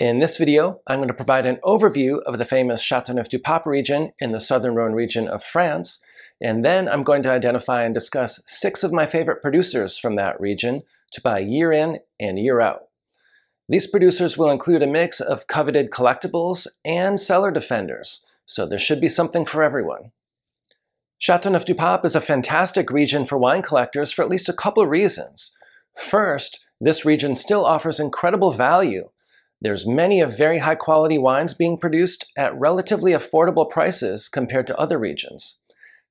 In this video, I'm going to provide an overview of the famous Chateauneuf-du-Pape region in the southern Rhone region of France, and then I'm going to identify and discuss 6 of my favorite producers from that region to buy year in and year out. These producers will include a mix of coveted collectibles and cellar defenders, so there should be something for everyone. Chateauneuf-du-Pape is a fantastic region for wine collectors for at least a couple reasons. First, this region still offers incredible value. There's many of very high quality wines being produced at relatively affordable prices compared to other regions.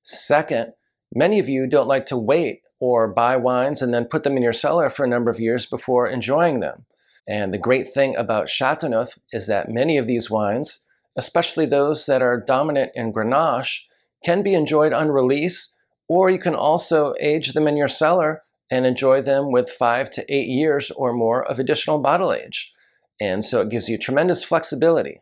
Second, many of you don't like to wait or buy wines and then put them in your cellar for a number of years before enjoying them. And the great thing about Chateauneuf is that many of these wines, especially those that are dominant in Grenache, can be enjoyed on release, or you can also age them in your cellar and enjoy them with 5 to 8 years or more of additional bottle age. And so it gives you tremendous flexibility.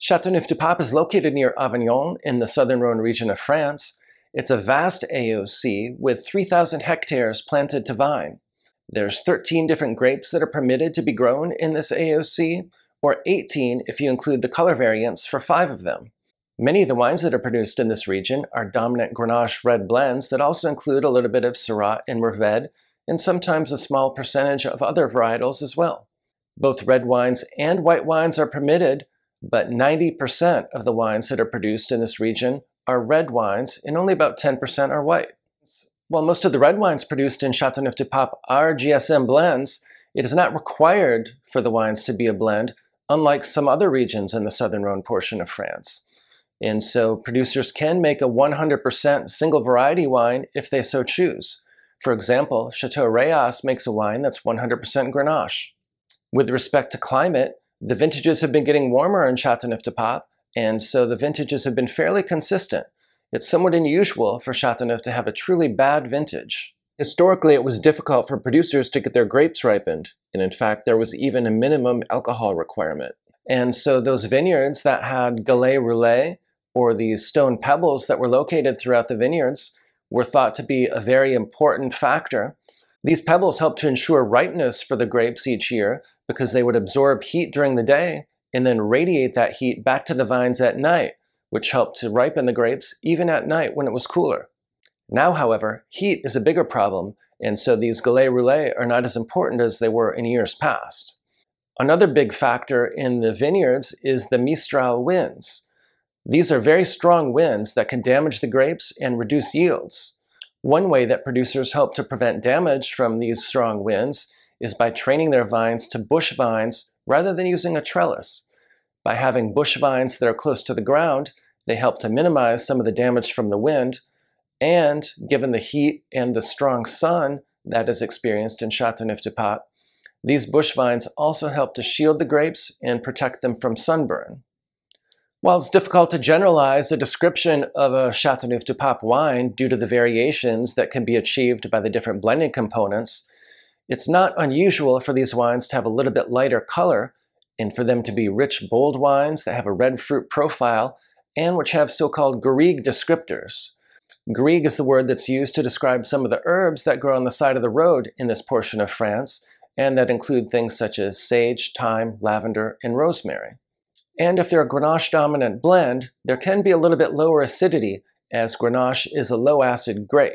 Chateauneuf-du-Pape is located near Avignon in the southern Rhone region of France. It's a vast AOC with 3,000 hectares planted to vine. There's 13 different grapes that are permitted to be grown in this AOC, or 18 if you include the color variants for 5 of them. Many of the wines that are produced in this region are dominant Grenache red blends that also include a little bit of Syrah and Mourvèdre, and sometimes a small percentage of other varietals as well. Both red wines and white wines are permitted, but 90% of the wines that are produced in this region are red wines, and only about 10% are white. While most of the red wines produced in Chateauneuf-du-Pape are GSM blends, it is not required for the wines to be a blend, unlike some other regions in the southern Rhone portion of France. And so producers can make a 100% single variety wine if they so choose. For example, Chateau Rayas makes a wine that's 100% Grenache. With respect to climate, the vintages have been getting warmer in Chateauneuf-du-Pape, and so the vintages have been fairly consistent. It's somewhat unusual for Chateauneuf to have a truly bad vintage. Historically, it was difficult for producers to get their grapes ripened, and in fact, there was even a minimum alcohol requirement. And so those vineyards that had galets roulés, or these stone pebbles that were located throughout the vineyards, were thought to be a very important factor. These pebbles helped to ensure ripeness for the grapes each year, because they would absorb heat during the day and then radiate that heat back to the vines at night, which helped to ripen the grapes even at night when it was cooler. Now, however, heat is a bigger problem, and so these galets roulés are not as important as they were in years past. Another big factor in the vineyards is the Mistral winds. These are very strong winds that can damage the grapes and reduce yields. One way that producers help to prevent damage from these strong winds is by training their vines to bush vines rather than using a trellis. By having bush vines that are close to the ground, they help to minimize some of the damage from the wind, and given the heat and the strong sun that is experienced in Chateauneuf-du-Pape, these bush vines also help to shield the grapes and protect them from sunburn. While it's difficult to generalize a description of a Chateauneuf-du-Pape wine due to the variations that can be achieved by the different blending components, it's not unusual for these wines to have a little bit lighter color, and for them to be rich, bold wines that have a red fruit profile and which have so-called garrigue descriptors. Garrigue is the word that's used to describe some of the herbs that grow on the side of the road in this portion of France, and that include things such as sage, thyme, lavender, and rosemary. And if they're a Grenache-dominant blend, there can be a little bit lower acidity, as Grenache is a low-acid grape.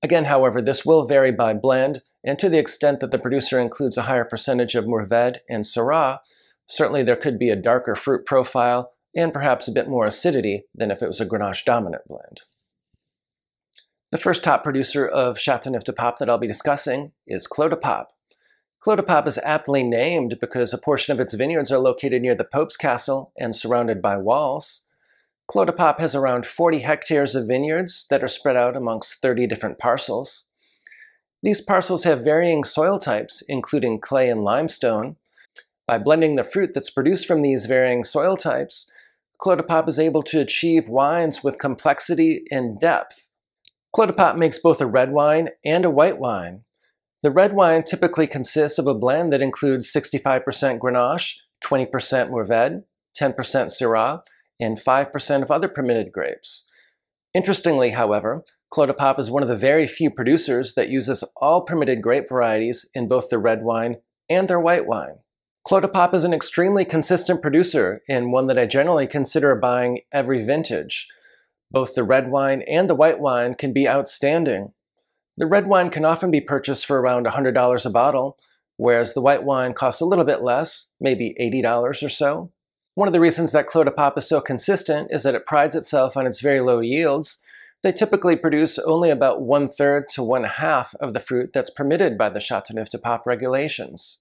Again, however, this will vary by blend, and to the extent that the producer includes a higher percentage of Mourvèdre and Syrah, certainly there could be a darker fruit profile and perhaps a bit more acidity than if it was a Grenache-dominant blend. The first top producer of Chateauneuf-du-Pape that I'll be discussing is Clos des Papes. Clos des Papes is aptly named because a portion of its vineyards are located near the Pope's castle and surrounded by walls. Clos des Papes has around 40 hectares of vineyards that are spread out amongst 30 different parcels. These parcels have varying soil types, including clay and limestone. By blending the fruit that's produced from these varying soil types, Clos des Papes is able to achieve wines with complexity and depth. Clos des Papes makes both a red wine and a white wine. The red wine typically consists of a blend that includes 65% Grenache, 20% Mourvèdre, 10% Syrah, and 5% of other permitted grapes. Interestingly, however, Clos des Papes is one of the very few producers that uses all permitted grape varieties in both their red wine and their white wine. Clos des Papes is an extremely consistent producer and one that I generally consider buying every vintage. Both the red wine and the white wine can be outstanding. The red wine can often be purchased for around $100 a bottle, whereas the white wine costs a little bit less, maybe $80 or so. One of the reasons that Clos des Papes is so consistent is that it prides itself on its very low yields. They typically produce only about 1/3 to 1/2 of the fruit that's permitted by the Chateauneuf-du-Pape regulations.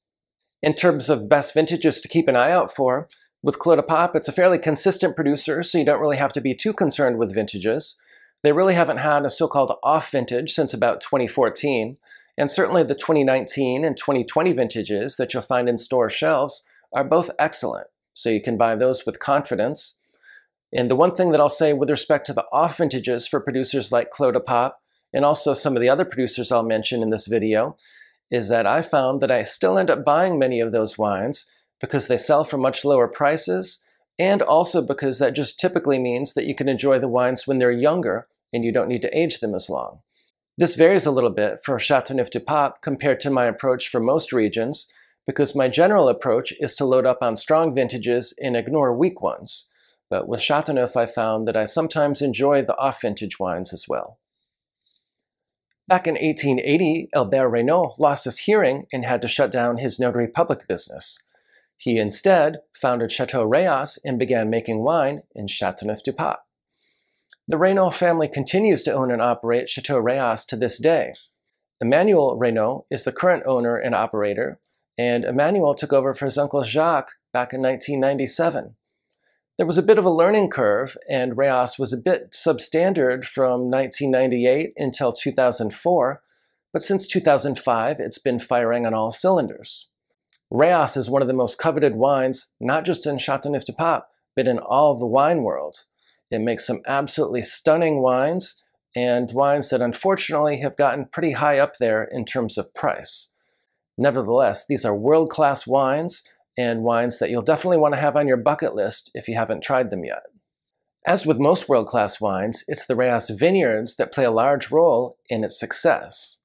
In terms of best vintages to keep an eye out for, with Clos des Papes, it's a fairly consistent producer, so you don't really have to be too concerned with vintages. They really haven't had a so-called off-vintage since about 2014, and certainly the 2019 and 2020 vintages that you'll find in store shelves are both excellent, so you can buy those with confidence. And the one thing that I'll say with respect to the off-vintages for producers like Clos des Papes, and also some of the other producers I'll mention in this video, is that I found that I still end up buying many of those wines because they sell for much lower prices, and also because that just typically means that you can enjoy the wines when they're younger and you don't need to age them as long. This varies a little bit for Chateauneuf-du-Pape compared to my approach for most regions, because my general approach is to load up on strong vintages and ignore weak ones. But with Chateauneuf, I found that I sometimes enjoy the off-vintage wines as well. Back in 1880, Albert Reynaud lost his hearing and had to shut down his notary public business. He instead founded Chateau Rayas and began making wine in Chateauneuf-du-Pape. The Reynaud family continues to own and operate Chateau Rayas to this day. Emmanuel Reynaud is the current owner and operator, and Emmanuel took over for his uncle Jacques back in 1997. There was a bit of a learning curve, and Rayas was a bit substandard from 1998 until 2004, but since 2005 it's been firing on all cylinders. Rayas is one of the most coveted wines, not just in Chateauneuf-du-Pape, but in all the wine world. It makes some absolutely stunning wines, and wines that unfortunately have gotten pretty high up there in terms of price. Nevertheless, these are world-class wines, and wines that you'll definitely want to have on your bucket list if you haven't tried them yet. As with most world-class wines, it's the Rayas vineyards that play a large role in its success.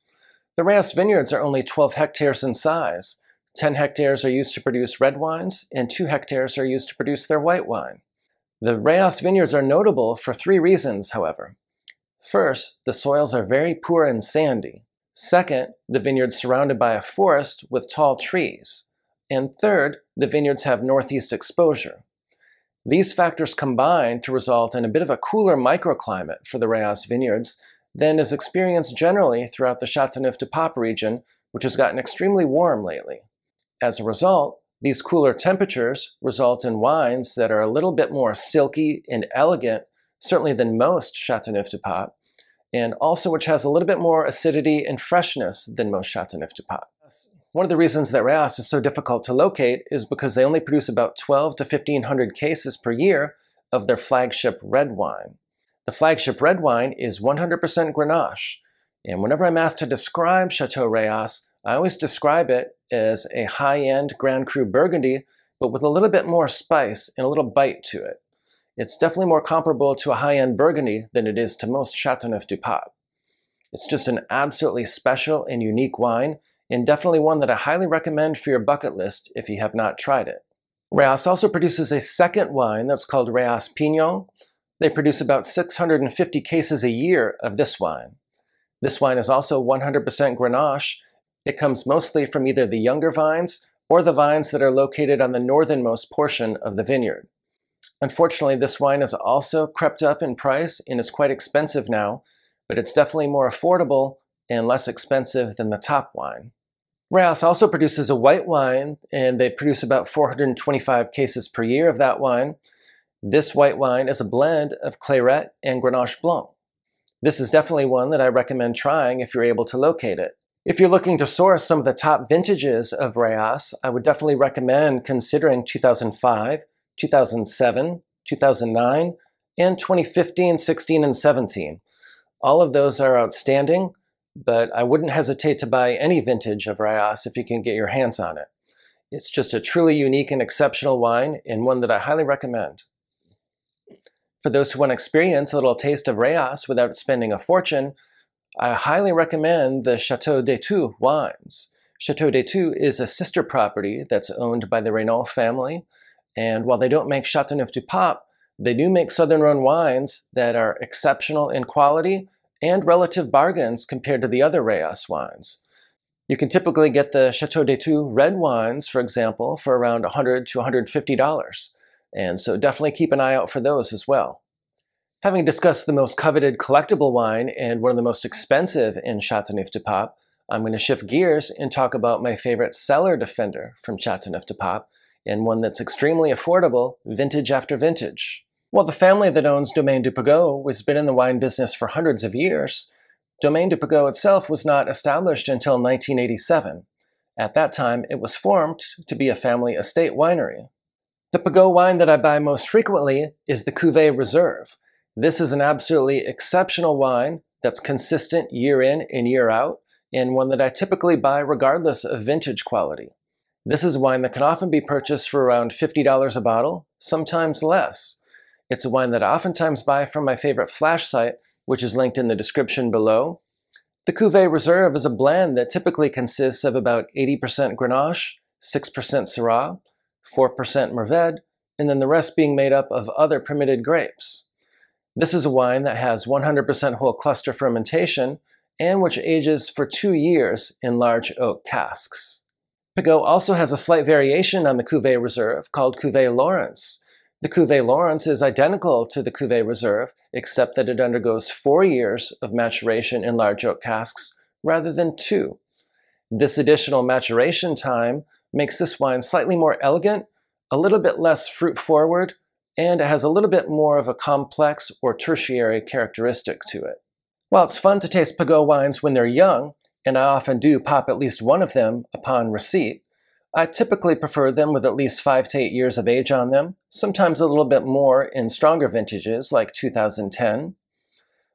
The Rayas vineyards are only 12 hectares in size. 10 hectares are used to produce red wines, and 2 hectares are used to produce their white wine. The Rayas vineyards are notable for 3 reasons, however. First, the soils are very poor and sandy. Second, the vineyard's surrounded by a forest with tall trees. And third, the vineyards have northeast exposure. These factors combine to result in a bit of a cooler microclimate for the Rayas vineyards than is experienced generally throughout the Chateauneuf-du-Pape region, which has gotten extremely warm lately. As a result, these cooler temperatures result in wines that are a little bit more silky and elegant, certainly than most Chateauneuf-du-Pape, and also which has a little bit more acidity and freshness than most Chateauneuf-du-Pape. One of the reasons that Rayas is so difficult to locate is because they only produce about 12 to 1,500 cases per year of their flagship red wine. The flagship red wine is 100% Grenache, and whenever I'm asked to describe Chateau Rayas, I always describe it as a high-end Grand Cru Burgundy, but with a little bit more spice and a little bite to it. It's definitely more comparable to a high-end Burgundy than it is to most Chateauneuf-du-Pape. It's just an absolutely special and unique wine, and definitely one that I highly recommend for your bucket list if you have not tried it. Rayas also produces a second wine that's called Rayas Pignon. They produce about 650 cases a year of this wine. This wine is also 100% Grenache. It comes mostly from either the younger vines or the vines that are located on the northernmost portion of the vineyard. Unfortunately, this wine has also crept up in price and is quite expensive now, but it's definitely more affordable and less expensive than the top wine. Rayas also produces a white wine, and they produce about 425 cases per year of that wine. This white wine is a blend of Clairette and Grenache Blanc. This is definitely one that I recommend trying if you're able to locate it. If you're looking to source some of the top vintages of Rayas, I would definitely recommend considering 2005, 2007, 2009, and 2015, 16, and 17. All of those are outstanding, but I wouldn't hesitate to buy any vintage of Rayas if you can get your hands on it. It's just a truly unique and exceptional wine, and one that I highly recommend. For those who want to experience a little taste of Rayas without spending a fortune, I highly recommend the Chateau des Tours wines. Chateau des Tours is a sister property that's owned by the Reynaud family. And while they don't make Chateauneuf-du-Pape, they do make Southern Rhone wines that are exceptional in quality and relative bargains compared to the other Rayas wines. You can typically get the Chateau des Tours red wines, for example, for around $100 to $150. And so definitely keep an eye out for those as well. Having discussed the most coveted collectible wine and one of the most expensive in Chateauneuf-du-Pape, I'm going to shift gears and talk about my favorite cellar defender from Chateauneuf-du-Pape, and one that's extremely affordable, vintage after vintage. While the family that owns Domaine de Pégau has been in the wine business for hundreds of years, Domaine de Pégau itself was not established until 1987. At that time, it was formed to be a family estate winery. The Pégau wine that I buy most frequently is the Cuvée Reserve. This is an absolutely exceptional wine that's consistent year in and year out, and one that I typically buy regardless of vintage quality. This is wine that can often be purchased for around $50 a bottle, sometimes less. It's a wine that I oftentimes buy from my favorite flash site, which is linked in the description below. The Cuvée Reserve is a blend that typically consists of about 80% Grenache, 6% Syrah, 4% Mourvèdre, and then the rest being made up of other permitted grapes. This is a wine that has 100% whole cluster fermentation, and which ages for 2 years in large oak casks. Pégau also has a slight variation on the Cuvée Reserve called Cuvée Laurence. The Cuvée Laurence is identical to the Cuvée Reserve, except that it undergoes 4 years of maturation in large oak casks rather than 2. This additional maturation time makes this wine slightly more elegant, a little bit less fruit-forward, and it has a little bit more of a complex or tertiary characteristic to it. While it's fun to taste Pégau wines when they're young, and I often do pop at least one of them upon receipt, I typically prefer them with at least 5 to 8 years of age on them, sometimes a little bit more in stronger vintages like 2010.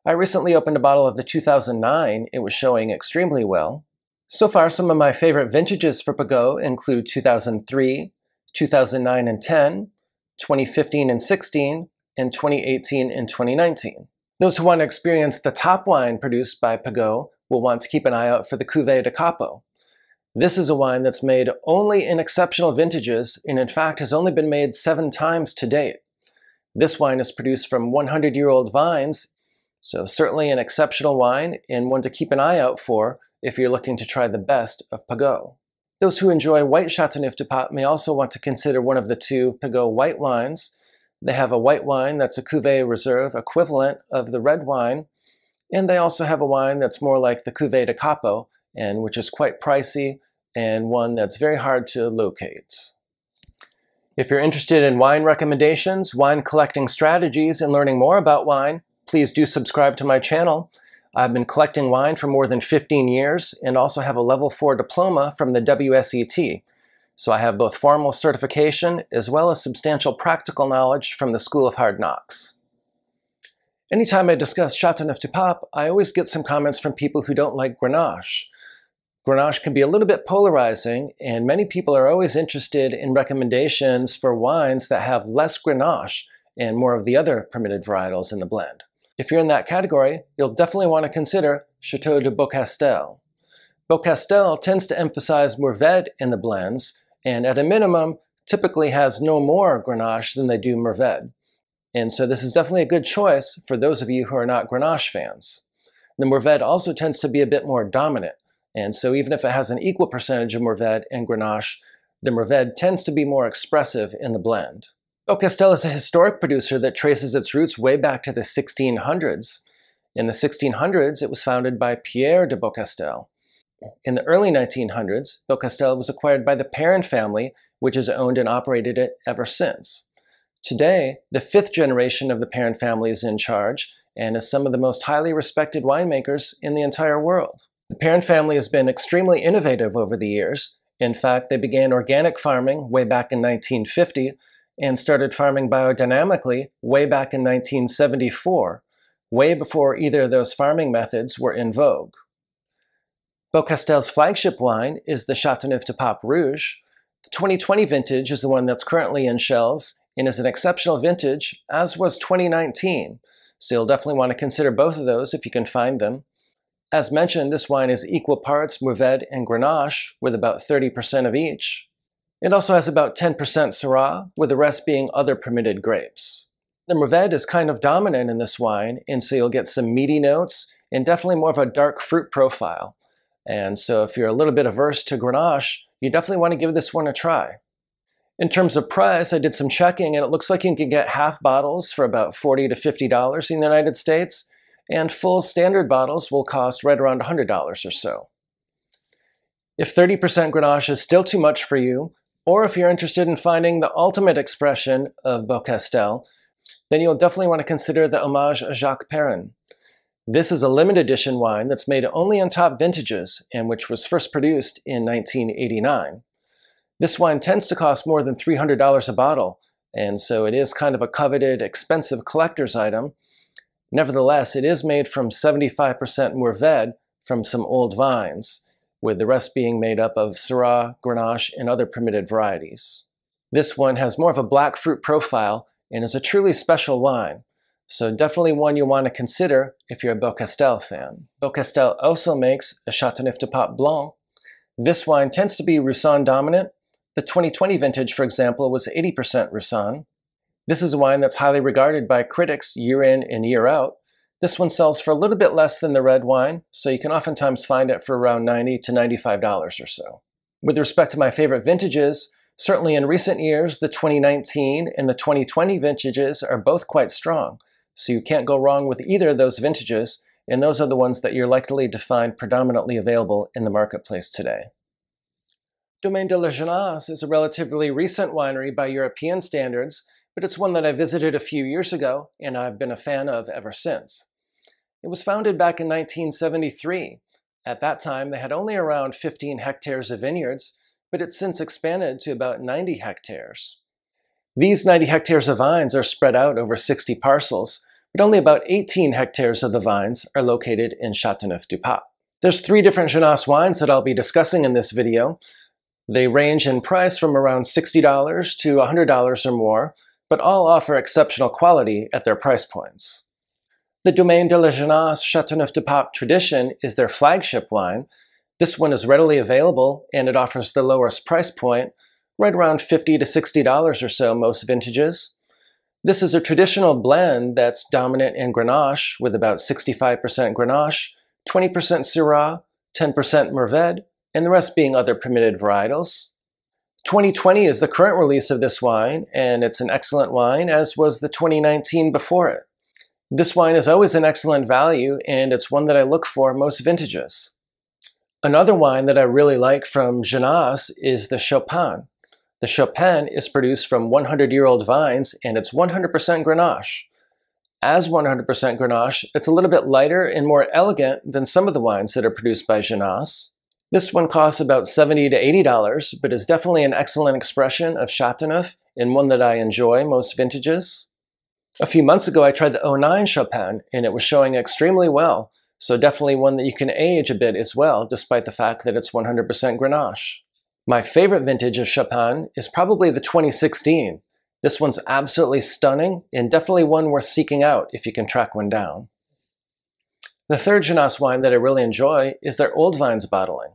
I recently opened a bottle of the 2009. It was showing extremely well. So far, some of my favorite vintages for Pégau include 2003, 2009 and 10, 2015 and 16, and 2018 and 2019. Those who want to experience the top wine produced by Pégau will want to keep an eye out for the Cuvée Capo. This is a wine that's made only in exceptional vintages, and in fact has only been made 7 times to date. This wine is produced from 100-year-old vines, so certainly an exceptional wine and one to keep an eye out for if you're looking to try the best of Pégau. Those who enjoy white Chateauneuf-du-Pape may also want to consider one of the 2 Pégau white wines. They have a white wine that's a Cuvée Reserve equivalent of the red wine, and they also have a wine that's more like the Cuvée de Capo, and which is quite pricey and one that's very hard to locate. If you're interested in wine recommendations, wine collecting strategies, and learning more about wine, please do subscribe to my channel. I've been collecting wine for more than 15 years and also have a level 4 diploma from the WSET. So I have both formal certification as well as substantial practical knowledge from the School of Hard Knocks. Anytime I discuss Chateauneuf-du-Pape, I always get some comments from people who don't like Grenache. Grenache can be a little bit polarizing, and many people are always interested in recommendations for wines that have less Grenache and more of the other permitted varietals in the blend. If you're in that category, you'll definitely want to consider Chateau de Beaucastel. Beaucastel tends to emphasize Mourvèdre in the blends, and at a minimum, typically has no more Grenache than they do Mourvèdre. And so this is definitely a good choice for those of you who are not Grenache fans. The Mourvèdre also tends to be a bit more dominant, and so even if it has an equal percentage of Mourvèdre and Grenache, the Mourvèdre tends to be more expressive in the blend. Beaucastel is a historic producer that traces its roots way back to the 1600s. In the 1600s, it was founded by Pierre de Beaucastel. In the early 1900s, Beaucastel was acquired by the Perrin family, which has owned and operated it ever since. Today, the 5th generation of the Perrin family is in charge and is some of the most highly respected winemakers in the entire world. The Perrin family has been extremely innovative over the years. In fact, they began organic farming way back in 1950 and started farming biodynamically way back in 1974, way before either of those farming methods were in vogue. Beaucastel's flagship wine is the Chateauneuf-du-Pape Rouge. The 2020 vintage is the one that's currently in shelves and is an exceptional vintage, as was 2019. So you'll definitely want to consider both of those if you can find them. As mentioned, this wine is equal parts Mourvèdre and Grenache, with about 30% of each. It also has about 10% Syrah, with the rest being other permitted grapes. The Mourvèdre is kind of dominant in this wine, and so you'll get some meaty notes and definitely more of a dark fruit profile. And so if you're a little bit averse to Grenache, you definitely want to give this one a try. In terms of price, I did some checking, and it looks like you can get half bottles for about $40 to $50 in the United States, and full standard bottles will cost right around $100 or so. If 30% Grenache is still too much for you, or if you're interested in finding the ultimate expression of Beaucastel, then you'll definitely want to consider the Hommage à Jacques Perrin. This is a limited edition wine that's made only on top vintages and which was first produced in 1989. This wine tends to cost more than $300 a bottle, and so it is kind of a coveted, expensive collector's item. Nevertheless, it is made from 75% Mourvèdre from some old vines, with the rest being made up of Syrah, Grenache, and other permitted varieties. This one has more of a black fruit profile and is a truly special wine, so definitely one you want to consider if you're a Beaucastel fan. Beaucastel also makes a Chateauneuf-du-Pape Blanc. This wine tends to be Roussanne dominant. The 2020 vintage, for example, was 80% Roussanne. This is a wine that's highly regarded by critics year in and year out. This one sells for a little bit less than the red wine, so you can oftentimes find it for around $90 to $95 or so. With respect to my favorite vintages, certainly in recent years, the 2019 and the 2020 vintages are both quite strong, so you can't go wrong with either of those vintages, and those are the ones that you're likely to find predominantly available in the marketplace today. Domaine de la Janasse is a relatively recent winery by European standards, but it's one that I visited a few years ago, and I've been a fan of ever since. It was founded back in 1973. At that time, they had only around 15 hectares of vineyards, but it's since expanded to about 90 hectares. These 90 hectares of vines are spread out over 60 parcels, but only about 18 hectares of the vines are located in Chateauneuf-du-Pape. There's 3 different Grenache wines that I'll be discussing in this video. They range in price from around $60 to $100 or more, but all offer exceptional quality at their price points. The Domaine de la Janasse Chateauneuf-du-Pape tradition is their flagship wine. This one is readily available, and it offers the lowest price point, right around $50 to $60 or so most vintages. This is a traditional blend that's dominant in Grenache, with about 65% Grenache, 20% Syrah, 10% Mourvèdre, and the rest being other permitted varietals. 2020 is the current release of this wine, and it's an excellent wine, as was the 2019 before it. This wine is always an excellent value, and it's one that I look for most vintages. Another wine that I really like from Grenache is the Chopin. The Chopin is produced from 100-year-old vines, and it's 100% Grenache. As 100% Grenache, it's a little bit lighter and more elegant than some of the wines that are produced by Grenache. This one costs about $70 to $80, but is definitely an excellent expression of Chateauneuf and one that I enjoy most vintages. A few months ago, I tried the 09 Chopin, and it was showing extremely well, so definitely one that you can age a bit as well, despite the fact that it's 100% Grenache. My favorite vintage of Chopin is probably the 2016. This one's absolutely stunning, and definitely one worth seeking out if you can track one down. The third Grenache wine that I really enjoy is their Old Vines bottling.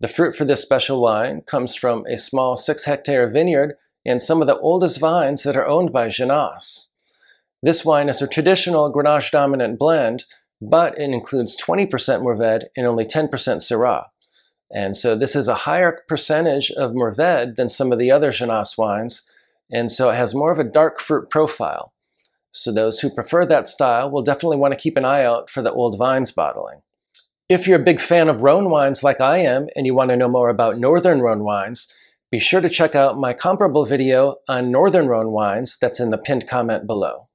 The fruit for this special wine comes from a small 6-hectare vineyard and some of the oldest vines that are owned by Grenache. This wine is a traditional Grenache-dominant blend, but it includes 20% Mourvèdre and only 10% Syrah. And so this is a higher percentage of Mourvèdre than some of the other Grenache wines, and so it has more of a dark fruit profile. So those who prefer that style will definitely want to keep an eye out for the Old Vines bottling. If you're a big fan of Rhone wines like I am, and you want to know more about Northern Rhone wines, be sure to check out my comparable video on Northern Rhone wines that's in the pinned comment below.